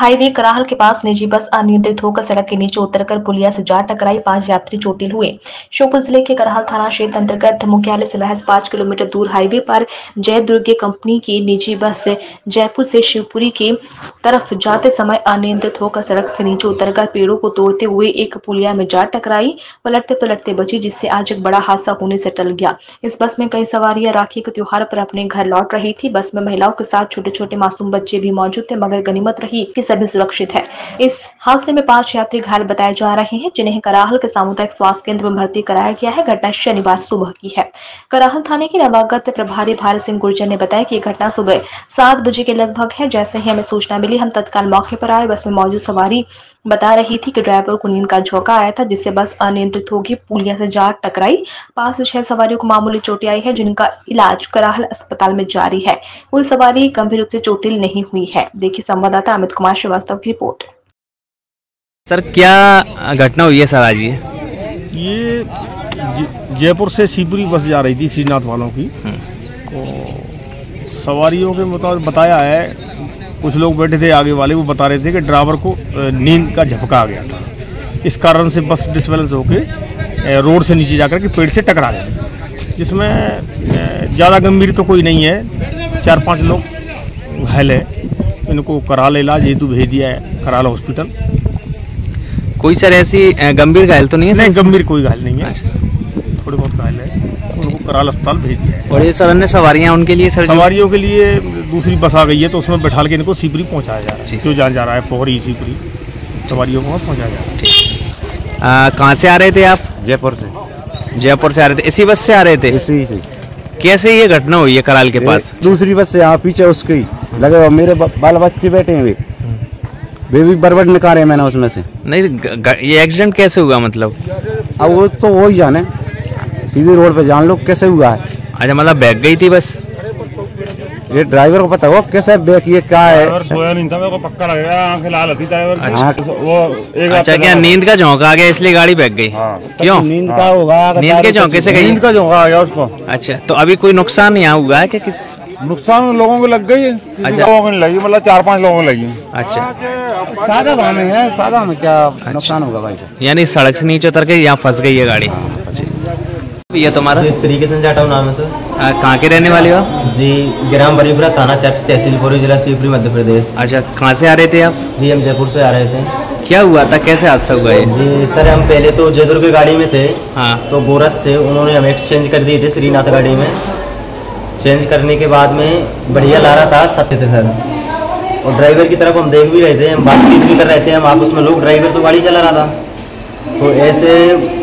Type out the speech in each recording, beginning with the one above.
Highway Karahal के पास निजी बस अनियंत्रित होकर सड़क के नीचे उतरकर पुलिया से जा टकराई। 5 यात्री चोटिल हुए। श्योपुर जिले के कराहल थाना क्षेत्र अंतर्गत मुख्यालय से महज 5 किलोमीटर दूर हाईवे पर जय दुर्गे कंपनी की निजी बस जयपुर से शिवपुरी की तरफ जाते समय अनियंत्रित होकर सड़क से नीचे उतरकर पेड़ों को तोड़ते हुए एक पुलिया में जा टकराई। पलटते पलटते बची, जिससे आज एक बड़ा हादसा होने से टल गया। इस बस में कई सवारियां राखी के त्योहार पर अपने घर लौट रही थी। बस में महिलाओं के साथ छोटे छोटे मासूम बच्चे भी मौजूद थे, मगर गनीमत रही कि सभी सुरक्षित है। इस हादसे में 5 यात्री घायल बताए जा रहे हैं, जिन्हें कराहल के सामुदायिक स्वास्थ्य केंद्र में भर्ती कराया गया है। घटना शनिवार सुबह की है। कराहल थाने के नवागत प्रभारी भारत सिंह गुर्जर ने बताया कि घटना सुबह 7 बजे के लगभग है। जैसे ही हमें सूचना मिली, हम तत्काल मौके पर आए। बस में मौजूद सवारी बता रही थी कि ड्राइवर को नींद का झोंका आया था, जिससे बस अनियंत्रित होगी पुलिया से जा टकराई। 5 से 6 सवारियों को मामूली चोटें आई है, जिनका इलाज कराहल अस्पताल में जारी है। कोई सवारी गंभीर रूप से चोटिल नहीं हुई है। देखिए संवाददाता अमित कुमार श्रीवास्तव की रिपोर्ट। सर, क्या घटना हुई है सर आज? ये जयपुर से शिवपुरी बस जा रही थी श्रीनाथ वालों की। तो सवारियों के मुताबिक बताया है, कुछ लोग बैठे थे आगे वाले, वो बता रहे थे कि ड्राइवर को नींद का झपका आ गया था। इस कारण से बस डिसबैलेंस होकर रोड से नीचे जाकर के पेड़ से टकरा गई, जिसमें ज़्यादा गंभीर तो कोई नहीं है। 4-5 लोग घायल है, इनको कराहल इलाज हेतु भेज दिया है कराहल हॉस्पिटल। कोई सर ऐसी गंभीर घायल तो नहीं है? नहीं, गंभीर कोई घायल नहीं है, थोड़े बहुत घायल है, उनको कराहल अस्पताल भेज दिया है। और ये सर अन्य सवारियाँ उनके लिए? सर सवारियों के लिए दूसरी बस आ गई है, तो उसमें बैठा के इनको शिवपुरी पहुंचाया जा रहा है। क्यों जान जा रहा है पोहरी शिवपुरी सवारियों को पहुंचाया जा रहा है। कहाँ से आ रहे थे आप? जयपुर से। जयपुर से आ रहे थे? इसी बस से आ रहे थे? इसी से। कैसे ये घटना हुई है कराहल के पास? दूसरी बस से, पीछे उसकी लगे मेरे बाल बच्चे बैठे हुए, वे भी बरबट निकाले मैंने उसमें से। नहीं, ये एक्सीडेंट कैसे हुआ? मतलब अब वो तो वो ही जाने, सीधे रोड पे जान लो कैसे हुआ है। अच्छा, मतलब बैग गई थी बस? ये ड्राइवर को पता हो कैसे ब्रेक, ये क्या है? सोया नहीं था, मेरे को पक्का लग गया, आंखें लाल थी ड्राइवर। वो एक अच्छा, क्या नींद का झोंका आ गया इसलिए गाड़ी बैक गई? क्यों नींद का होगा, नींद के झोंके से गई? नींद का झोंका आ गया उसको। अच्छा, तो अभी कोई नुकसान यहाँ हुआ है क्या? किस नुकसान? लोगों को लग गई, लगी मतलब 4-5 लोगों को लगी। अच्छा, सादा वाहन है, सादा में क्या नुकसान होगा भाई? यानी सड़क से नीचे उतर के यहाँ फंस गई है गाड़ी। ये तुम्हारा इस तरीके से जाटाऊ नाम है सर। कहाँ के रहने वाले हो आप? जी ग्राम बरीपुरा, थाना चर्च, तहसील पूरी, जिला शिवपुरी, मध्य प्रदेश। अच्छा, कहाँ से आ रहे थे आप? जी हम जयपुर से आ रहे थे। क्या हुआ था, कैसे हादसा हुआ है? जी सर, हम पहले तो जय दुर्गा गाड़ी में थे। हाँ। तो गोरस से उन्होंने हमें एक्सचेंज कर दिए थे श्रीनाथ गाड़ी में। चेंज करने के बाद में बढ़िया ला रहा था सत्य थे सर, और ड्राइवर की तरफ हम देख भी रहे थे, हम बातचीत भी कर रहे थे, हम आपस में लोग, ड्राइवर तो गाड़ी चला रहा था, तो ऐसे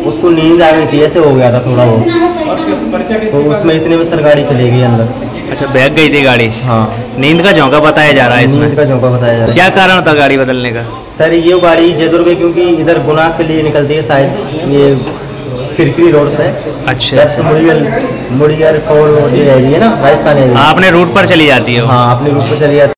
उसको नींद आ गई थी, ऐसे हो गया था थोड़ा बहुत, तो उसमें इतने में सर गाड़ी चली गई अंदर। अच्छा, बैग गई थी गाड़ी? हाँ। नींद का झोंका बताया जा रहा है इसमें? नींद का झोंका बताया जा रहा है। क्या कारण था गाड़ी बदलने का? सर ये गाड़ी जय दुर्गा, क्योंकि इधर गुना के लिए निकलती है शायद, ये किरकिरी रोड से। अच्छा, मुड़ियर रोड ये है ना, राजस्थान है। आपने रूट पर चली जाती है? हाँ, अपने रूट पर चली जाती है।